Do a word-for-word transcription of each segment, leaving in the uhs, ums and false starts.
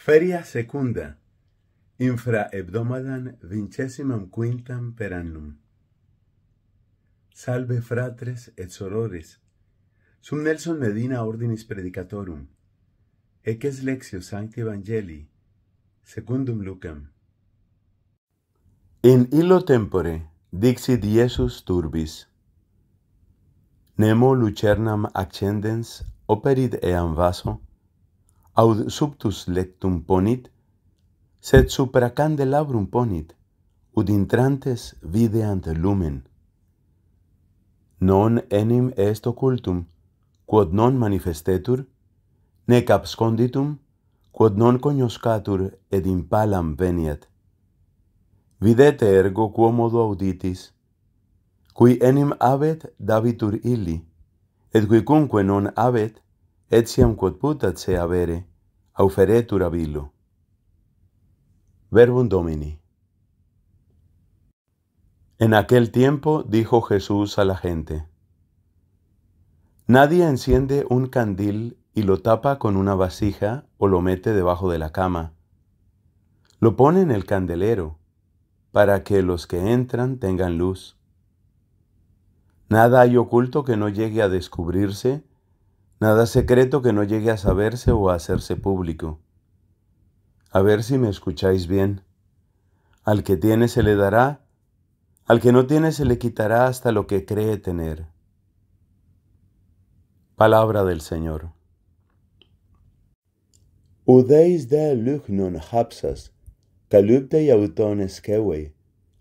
Feria Secunda, infra hebdomadam vincesimam quintam per annum. Salve fratres et sorores, sum Nelson Medina ordinis predicatorum, eques lectio sancti Evangelii, secundum Lucam. In illo tempore, dixit Iesus turbis, nemo lucernam accendens operit eam vaso, aud subtus lectum ponit, sed supra candelabrum ponit, ut intrantes videant lumen. Non enim est occultum, quod non manifestetur, nec absconditum, quod non cognoscatur ed in palam veniat. Videte ergo quomodo auditis, cui enim habet dabitur illi, et quicunque non habet, etiam quod putat se avere, auferetur ab illo. Verbum Domini. En aquel tiempo dijo Jesús a la gente: nadie enciende un candil y lo tapa con una vasija o lo mete debajo de la cama. Lo pone en el candelero, para que los que entran tengan luz. Nada hay oculto que no llegue a descubrirse, nada secreto que no llegue a saberse o a hacerse público. A ver si me escucháis bien. Al que tiene se le dará, al que no tiene se le quitará hasta lo que cree tener. Palabra del Señor. Udeis de lugnon hapsas, calupte auton esquewei,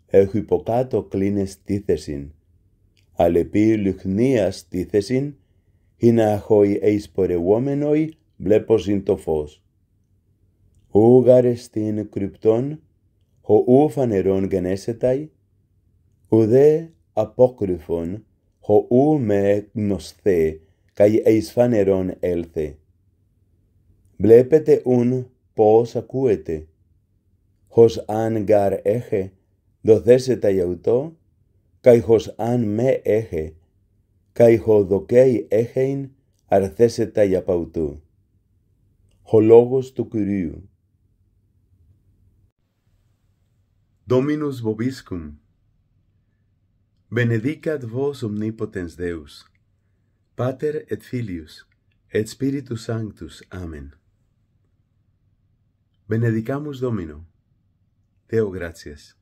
el hipocato clines ticesin, alepi lugnias ticesin, hinahoi eis poreuomenoi blepos intofos. Ουγαρεστίν κρυπτόν, χωού φανερόν γενέσεται, ουδέ απόκρυφον, χωού με γνωστέ, καί εις φανερόν έλθε. Βλέπετε ούν πώς ακούετε, χως αν γαρ έχε, δοθέσεται αυτό, καί χως αν με έχε, καί χωδοκέι έχειν, αρθέσεται απ' αυτού. Ο λόγος του Κυρίου. Dominus vobiscum, benedicat vos omnipotens Deus, Pater et Filius, et Spiritus Sanctus. Amen. Benedicamus Domino. Deo gratias.